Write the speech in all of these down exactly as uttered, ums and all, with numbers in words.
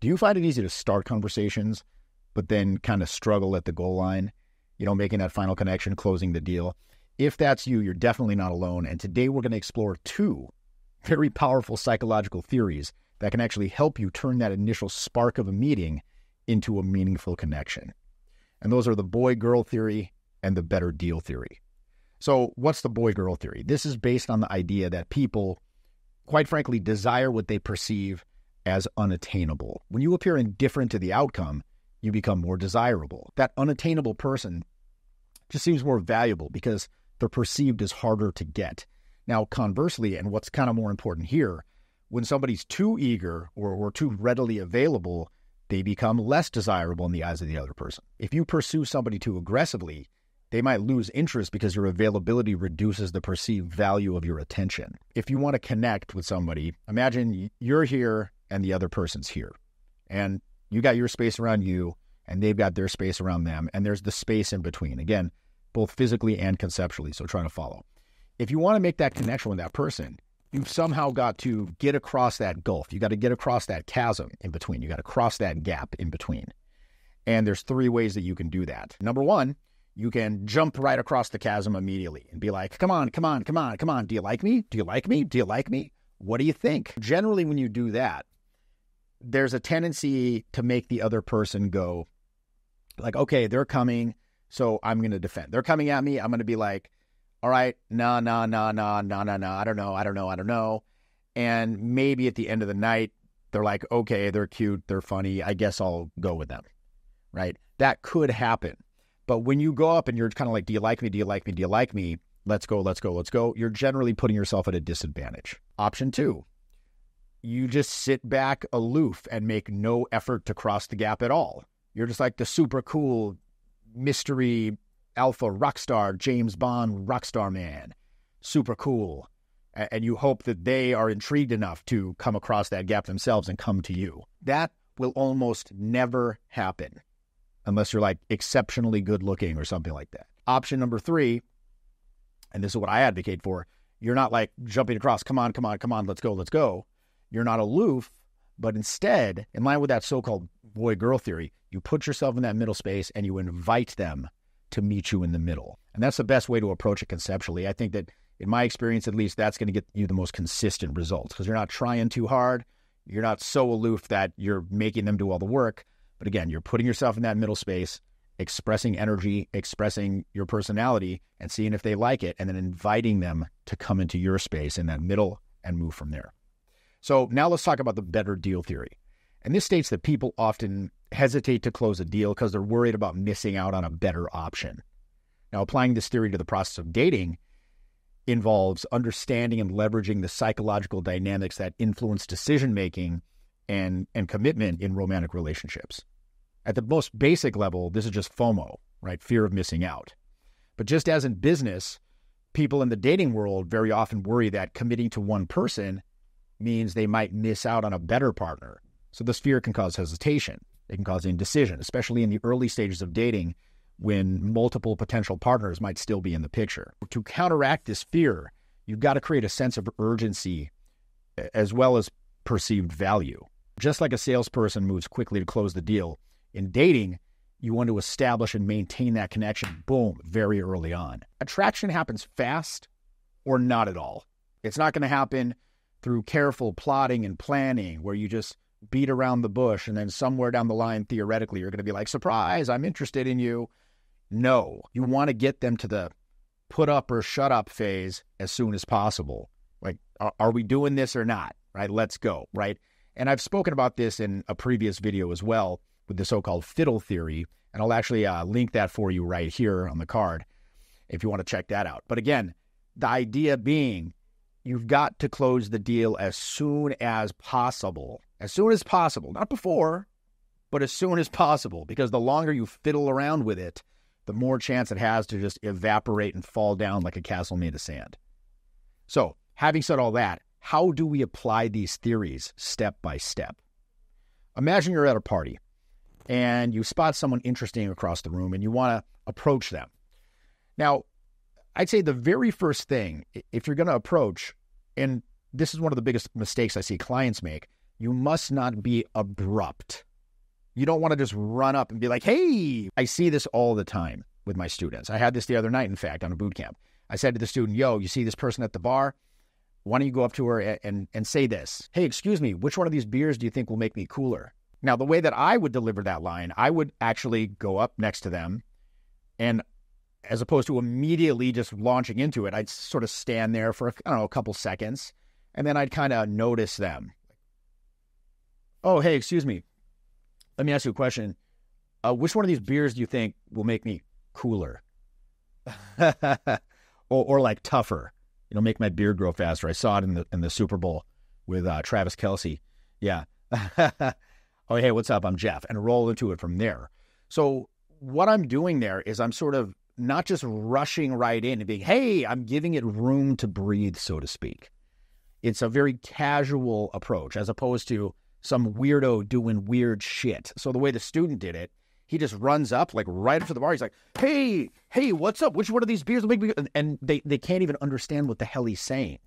Do you find it easy to start conversations, but then kind of struggle at the goal line, you know, making that final connection, closing the deal? If that's you, you're definitely not alone. And today we're going to explore two very powerful psychological theories that can actually help you turn that initial spark of a meeting into a meaningful connection. And those are the boy-girl theory and the better deal theory. So what's the boy-girl theory? This is based on the idea that people, quite frankly, desire what they perceive as unattainable. When you appear indifferent to the outcome, you become more desirable. That unattainable person just seems more valuable because they're perceived as harder to get. Now, conversely, and what's kind of more important here, when somebody's too eager or, or too readily available, they become less desirable in the eyes of the other person. If you pursue somebody too aggressively, they might lose interest because your availability reduces the perceived value of your attention. If you want to connect with somebody, imagine you're here and the other person's here. And you got your space around you, and they've got their space around them, and there's the space in between. Again, both physically and conceptually, so trying to follow. If you want to make that connection with that person, you've somehow got to get across that gulf. You got to get across that chasm in between. You got to cross that gap in between. And there's three ways that you can do that. Number one, you can jump right across the chasm immediately and be like, come on, come on, come on, come on. Do you like me? Do you like me? Do you like me? What do you think? Generally, when you do that, there's a tendency to make the other person go like, okay, they're coming, so I'm going to defend. They're coming at me. I'm going to be like, all right, no, no, no, no, no, no, no, I don't know, I don't know, I don't know. And maybe at the end of the night, they're like, okay, they're cute, they're funny, I guess I'll go with them, right? That could happen. But when you go up and you're kind of like, do you like me, do you like me, do you like me, let's go, let's go, let's go, you're generally putting yourself at a disadvantage. Option two, you just sit back aloof and make no effort to cross the gap at all. You're just like the super cool mystery alpha rock star, James Bond rock star man, super cool. And you hope that they are intrigued enough to come across that gap themselves and come to you. That will almost never happen unless you're like exceptionally good looking or something like that. Option number three, and this is what I advocate for, you're not like jumping across, come on, come on, come on, let's go, let's go. You're not aloof, but instead, in line with that so-called boy-girl theory, you put yourself in that middle space and you invite them to meet you in the middle. And that's the best way to approach it conceptually. I think that in my experience, at least, that's going to get you the most consistent results because you're not trying too hard. You're not so aloof that you're making them do all the work. But again, you're putting yourself in that middle space, expressing energy, expressing your personality, and seeing if they like it, and then inviting them to come into your space in that middle and move from there. So now let's talk about the better deal theory. And this states that people often hesitate to close a deal because they're worried about missing out on a better option. Now, applying this theory to the process of dating involves understanding and leveraging the psychological dynamics that influence decision-making and, and commitment in romantic relationships. At the most basic level, this is just FOMO, right? Fear of missing out. But just as in business, people in the dating world very often worry that committing to one person means they might miss out on a better partner. So this fear can cause hesitation. It can cause indecision, especially in the early stages of dating when multiple potential partners might still be in the picture. To counteract this fear, you've got to create a sense of urgency as well as perceived value. Just like a salesperson moves quickly to close the deal, in dating, you want to establish and maintain that connection, boom, very early on. Attraction happens fast or not at all. It's not going to happen through careful plotting and planning where you just beat around the bush, and then somewhere down the line, theoretically, you're going to be like, surprise, I'm interested in you. No, you want to get them to the put up or shut up phase as soon as possible. Like, are we doing this or not? Right? Let's go. Right? And I've spoken about this in a previous video as well with the so-called fiddle theory, and I'll actually uh, link that for you right here on the card if you want to check that out. But again, the idea being, you've got to close the deal as soon as possible. As soon as possible. Not before, but as soon as possible. Because the longer you fiddle around with it, the more chance it has to just evaporate and fall down like a castle made of sand. So, having said all that, how do we apply these theories step by step? Imagine you're at a party and you spot someone interesting across the room and you want to approach them. Now, I'd say the very first thing, if you're going to approach, and this is one of the biggest mistakes I see clients make, you must not be abrupt. You don't want to just run up and be like, hey, I see this all the time with my students. I had this the other night, in fact, on a boot camp. I said to the student, yo, you see this person at the bar? Why don't you go up to her and, and, and say this? Hey, excuse me, which one of these beers do you think will make me cooler? Now, the way that I would deliver that line, I would actually go up next to them, and as opposed to immediately just launching into it, I'd sort of stand there for, I don't know, a couple seconds, and then I'd kind of notice them. Oh, hey, excuse me. Let me ask you a question. Uh, which one of these beers do you think will make me cooler? or, or like tougher? You know, make my beard grow faster. I saw it in the in the Super Bowl with uh, Travis Kelce. Yeah. Oh, hey, what's up? I'm Jeff. And roll into it from there. So what I'm doing there is I'm sort of not just rushing right in and being, hey, I'm giving it room to breathe, so to speak. It's a very casual approach as opposed to some weirdo doing weird shit. So the way the student did it, he just runs up like right up to the bar. He's like, hey, hey, what's up? Which one of these beers will make me? And they, they can't even understand what the hell he's saying.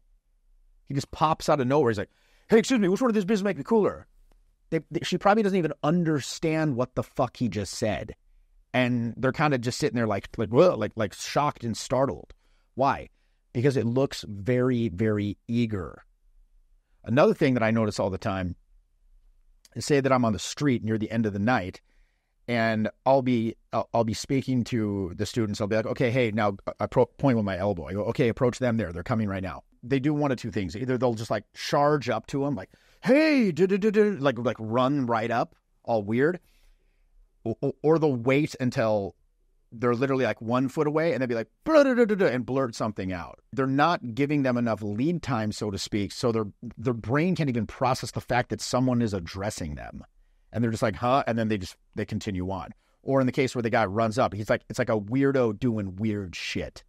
He just pops out of nowhere. He's like, hey, excuse me, which one of these beers will make me cooler? They, they, she probably doesn't even understand what the fuck he just said. And they're kind of just sitting there like, like, like, like shocked and startled. Why? Because it looks very, very eager. Another thing that I notice all the time is, say that I'm on the street near the end of the night, and I'll be, I'll, I'll be speaking to the students. I'll be like, okay, hey, now I pro- point with my elbow. I go, okay, approach them there. They're coming right now. They do one of two things. Either they'll just like charge up to them, like, hey, like, like run right up, all weird. Or they'll wait until they're literally like one foot away and they'll be like, and blurt something out. They're not giving them enough lead time, so to speak. So their their brain can't even process the fact that someone is addressing them. And they're just like, huh? And then they just, they continue on. Or in the case where the guy runs up, he's like, it's like a weirdo doing weird shit.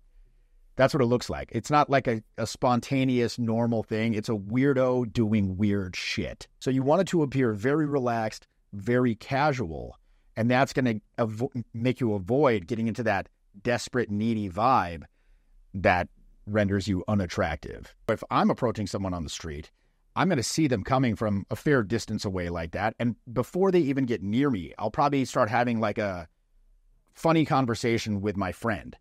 That's what it looks like. It's not like a, a spontaneous, normal thing. It's a weirdo doing weird shit. So you want it to appear very relaxed, very casual. And that's going to avo- make you avoid getting into that desperate, needy vibe that renders you unattractive. If I'm approaching someone on the street, I'm going to see them coming from a fair distance away like that. And before they even get near me, I'll probably start having like a funny conversation with my friend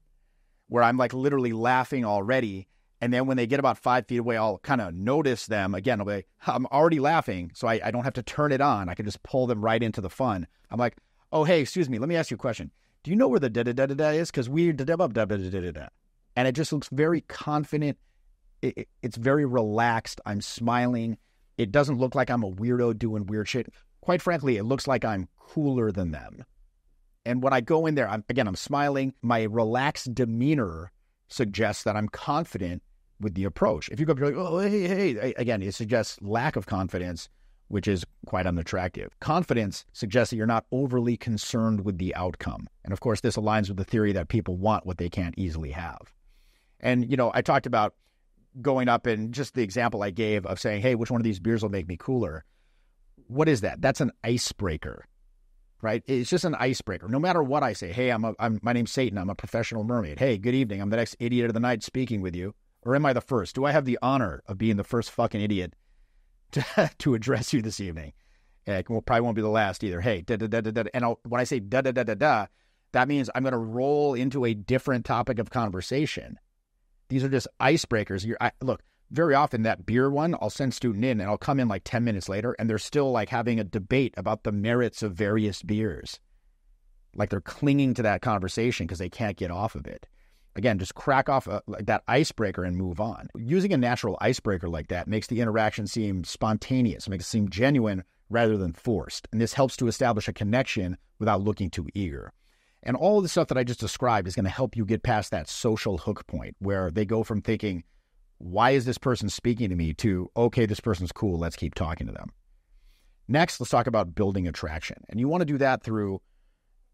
where I'm like literally laughing already. And then when they get about five feet away, I'll kind of notice them again. I'll be like, I'm already laughing, so I, I don't have to turn it on. I can just pull them right into the fun. I'm like, oh, hey, excuse me, let me ask you a question. Do you know where the da-da-da-da-da is? Because we're da-da-da-da-da-da-da. And it just looks very confident. It, it, it's very relaxed. I'm smiling. It doesn't look like I'm a weirdo doing weird shit. Quite frankly, it looks like I'm cooler than them. And when I go in there, I'm, again, I'm smiling. My relaxed demeanor suggests that I'm confident with the approach. If you go up, you're like, oh, hey, hey, again, it suggests lack of confidence, which is quite unattractive. Confidence suggests that you're not overly concerned with the outcome. And of course, this aligns with the theory that people want what they can't easily have. And, you know, I talked about going up and just the example I gave of saying, hey, which one of these beers will make me cooler? What is that? That's an icebreaker, right? It's just an icebreaker. No matter what I say, hey, I'm, a, I'm my name's Satan. I'm a professional mermaid. Hey, good evening. I'm the next idiot of the night speaking with you. Or am I the first? Do I have the honor of being the first fucking idiot To, to address you this evening? It probably won't be the last either. Hey, da da da da da. And I'll, when I say da da da da da, that means I'm going to roll into a different topic of conversation. These are just icebreakers. You're, I, look, very often that beer one, I'll send student in and I'll come in like ten minutes later and they're still like having a debate about the merits of various beers. Like they're clinging to that conversation because they can't get off of it. Again, just crack off a, like that icebreaker and move on. Using a natural icebreaker like that makes the interaction seem spontaneous, makes it seem genuine rather than forced. And this helps to establish a connection without looking too eager. And all of the stuff that I just described is going to help you get past that social hook point where they go from thinking, why is this person speaking to me, to, okay, this person's cool, let's keep talking to them. Next, let's talk about building attraction. And you want to do that through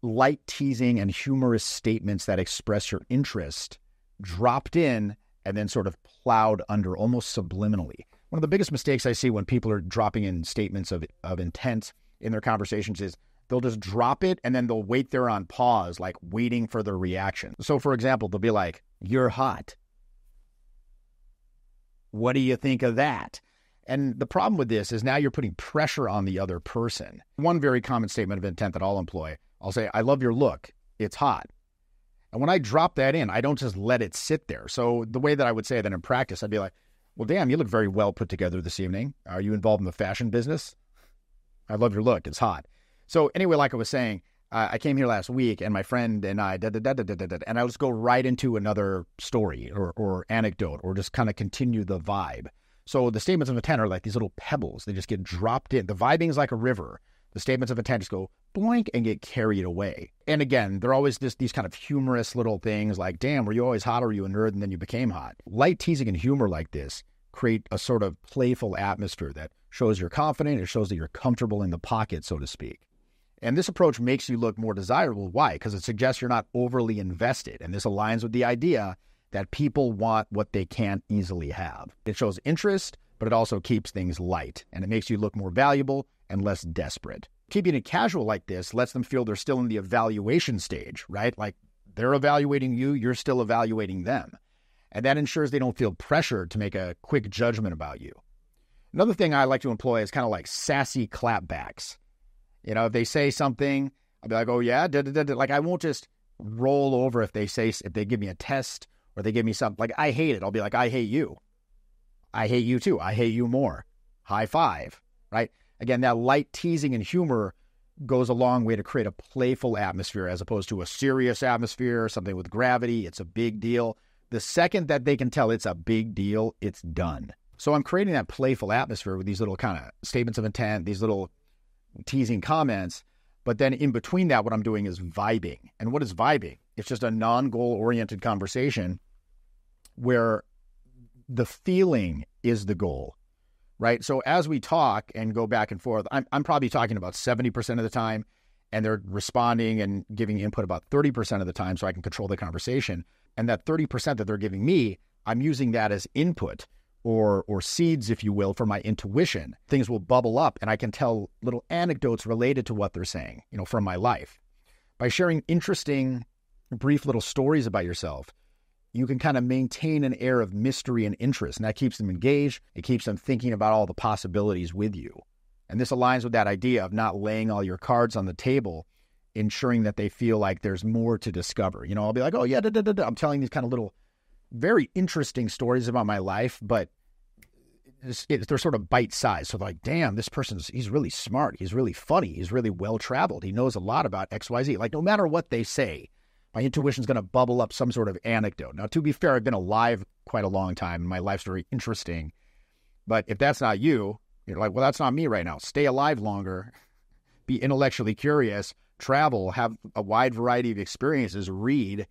light teasing and humorous statements that express your interest, dropped in and then sort of plowed under almost subliminally. One of the biggest mistakes I see when people are dropping in statements of, of intent in their conversations is they'll just drop it and then they'll wait there on pause, like waiting for their reaction. So for example, they'll be like, you're hot. What do you think of that? And the problem with this is now you're putting pressure on the other person. One very common statement of intent that I'll employ, I'll say, I love your look. It's hot. And when I drop that in, I don't just let it sit there. So the way that I would say that in practice, I'd be like, well, damn, you look very well put together this evening. Are you involved in the fashion business? I love your look. It's hot. So anyway, like I was saying, uh, I came here last week and my friend and I, da, da, da, da, da, da, da, and I would just go right into another story or, or anecdote or just kind of continue the vibe. So the statements of intent are like these little pebbles. They just get dropped in. The vibing is like a river. The statements of intent just go blank and get carried away. And again, they're always just these kind of humorous little things like, damn, were you always hot or were you a nerd and then you became hot? Light teasing and humor like this create a sort of playful atmosphere that shows you're confident. It shows that you're comfortable in the pocket, so to speak. And this approach makes you look more desirable. Why? Because it suggests you're not overly invested. And this aligns with the idea that people want what they can't easily have. It shows interest, but it also keeps things light. And it makes you look more valuable and less desperate. Keeping it casual like this lets them feel they're still in the evaluation stage, right? Like they're evaluating you, you're still evaluating them. And that ensures they don't feel pressured to make a quick judgment about you. Another thing I like to employ is kind of like sassy clapbacks. You know, if they say something, I'll be like, oh yeah, da, da, da, da. Like I won't just roll over if they say, if they give me a test or they give me something, like I hate it. I'll be like, I hate you. I hate you too. I hate you more. High five, right? Again, that light teasing and humor goes a long way to create a playful atmosphere as opposed to a serious atmosphere, something with gravity. It's a big deal. The second that they can tell it's a big deal, it's done. So I'm creating that playful atmosphere with these little kind of statements of intent, these little teasing comments. But then in between that, what I'm doing is vibing. And what is vibing? It's just a non-goal-oriented conversation where the feeling is the goal. Right. So as we talk and go back and forth, I'm, I'm probably talking about seventy percent of the time and they're responding and giving input about thirty percent of the time so I can control the conversation. And that thirty percent that they're giving me, I'm using that as input or or seeds, if you will, for my intuition. Things will bubble up and I can tell little anecdotes related to what they're saying, you know, from my life. By sharing interesting, brief little stories about yourself, you can kind of maintain an air of mystery and interest, and that keeps them engaged. It keeps them thinking about all the possibilities with you. And this aligns with that idea of not laying all your cards on the table, ensuring that they feel like there's more to discover. You know, I'll be like, oh, yeah, da, da, da, da. I'm telling these kind of little, very interesting stories about my life, but it's, it, they're sort of bite-sized. So they're like, damn, this person's, he's really smart. He's really funny. He's really well-traveled. He knows a lot about X Y Z. Like, no matter what they say, my intuition's going to bubble up some sort of anecdote. Now, to be fair, I've been alive quite a long time, and my life's very interesting. But if that's not you, you're like, well, that's not me right now. Stay alive longer, be intellectually curious, travel, have a wide variety of experiences, read.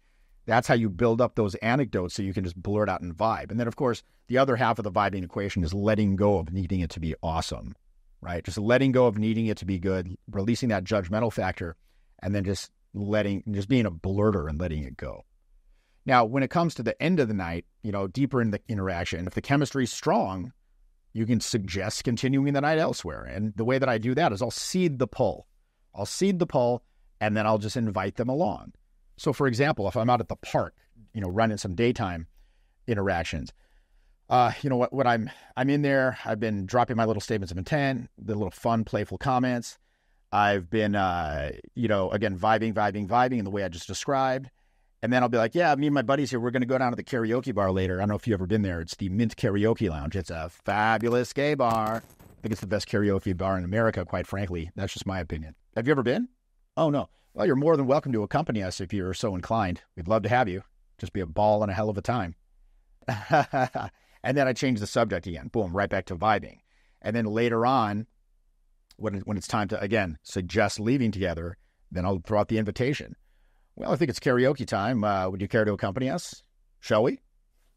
That's how you build up those anecdotes so you can just blurt out and vibe. And then, of course, the other half of the vibing equation is letting go of needing it to be awesome, right? Just letting go of needing it to be good, releasing that judgmental factor, and then just letting, just being a blurter and letting it go. Now, when it comes to the end of the night, you know, deeper in the interaction, if the chemistry is strong, you can suggest continuing the night elsewhere. And the way that I do that is I'll seed the pull. I'll seed the pull and then I'll just invite them along. So for example, if I'm out at the park, you know, running some daytime interactions, uh, you know what, what I'm, I'm in there, I've been dropping my little statements of intent, the little fun, playful comments. I've been, uh, you know, again, vibing, vibing, vibing in the way I just described. And then I'll be like, yeah, me and my buddies here, we're going to go down to the karaoke bar later. I don't know if you've ever been there. It's the Mint Karaoke Lounge. It's a fabulous gay bar. I think it's the best karaoke bar in America, quite frankly. That's just my opinion. Have you ever been? Oh, no. Well, you're more than welcome to accompany us if you're so inclined. We'd love to have you. Just be a ball and a hell of a time. And then I change the subject again. Boom, right back to vibing. And then later on, When, when it's time to, again, suggest leaving together, then I'll throw out the invitation. Well, I think it's karaoke time. Uh, would you care to accompany us? Shall we?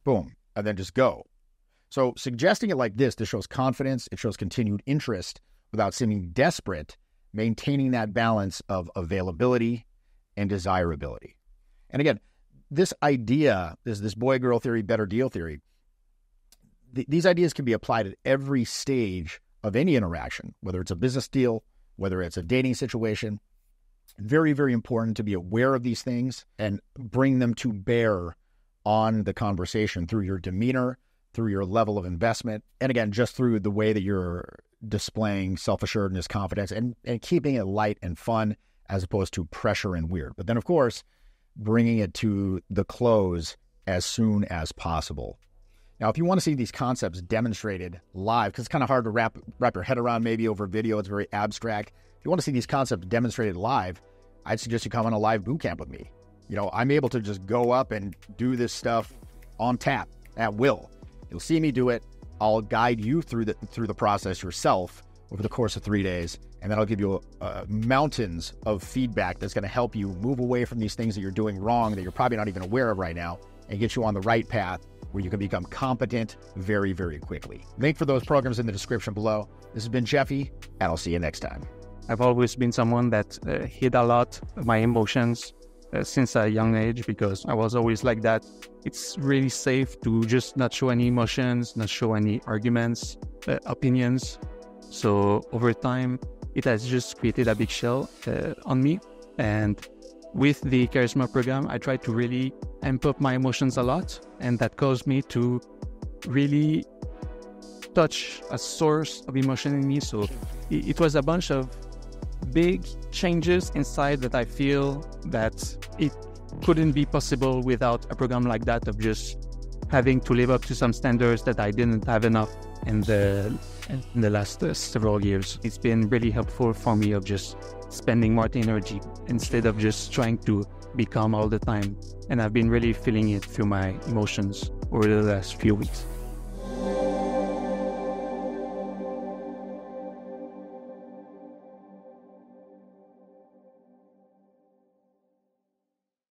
Boom. And then just go. So suggesting it like this, this shows confidence. It shows continued interest without seeming desperate, maintaining that balance of availability and desirability. And again, this idea, this, this boy-girl theory, better deal theory, th- these ideas can be applied at every stage of any interaction, whether it's a business deal, whether it's a dating situation. Very, very important to be aware of these things and bring them to bear on the conversation through your demeanor, through your level of investment, and again, just through the way that you're displaying self-assuredness, confidence, and, and keeping it light and fun as opposed to pressure and weird. But then, of course, bringing it to the close as soon as possible. Now, if you want to see these concepts demonstrated live, because it's kind of hard to wrap, wrap your head around maybe over video, it's very abstract. If you want to see these concepts demonstrated live, I'd suggest you come on a live boot camp with me. You know, I'm able to just go up and do this stuff on tap at will. You'll see me do it. I'll guide you through the through the process yourself over the course of three days, and then I'll give you uh, mountains of feedback that's going to help you move away from these things that you're doing wrong that you're probably not even aware of right now, and get you on the right path where you can become competent very, very quickly. Link for those programs in the description below. This has been Jeffy, and I'll see you next time. I've always been someone that uh, hid a lot of my emotions uh, since a young age, because I was always like that. It's really safe to just not show any emotions, not show any arguments, uh, opinions. So over time, it has just created a big shell uh, on me. And with the Charisma program, I tried to really amp up my emotions a lot. And that caused me to really touch a source of emotion in me. So it was a bunch of big changes inside that I feel that it couldn't be possible without a program like that, of just having to live up to some standards that I didn't have enough in the in the last uh, several years. It's been really helpful for me of just spending more energy instead of just trying to be calm all the time. And I've been really feeling it through my emotions over the last few weeks.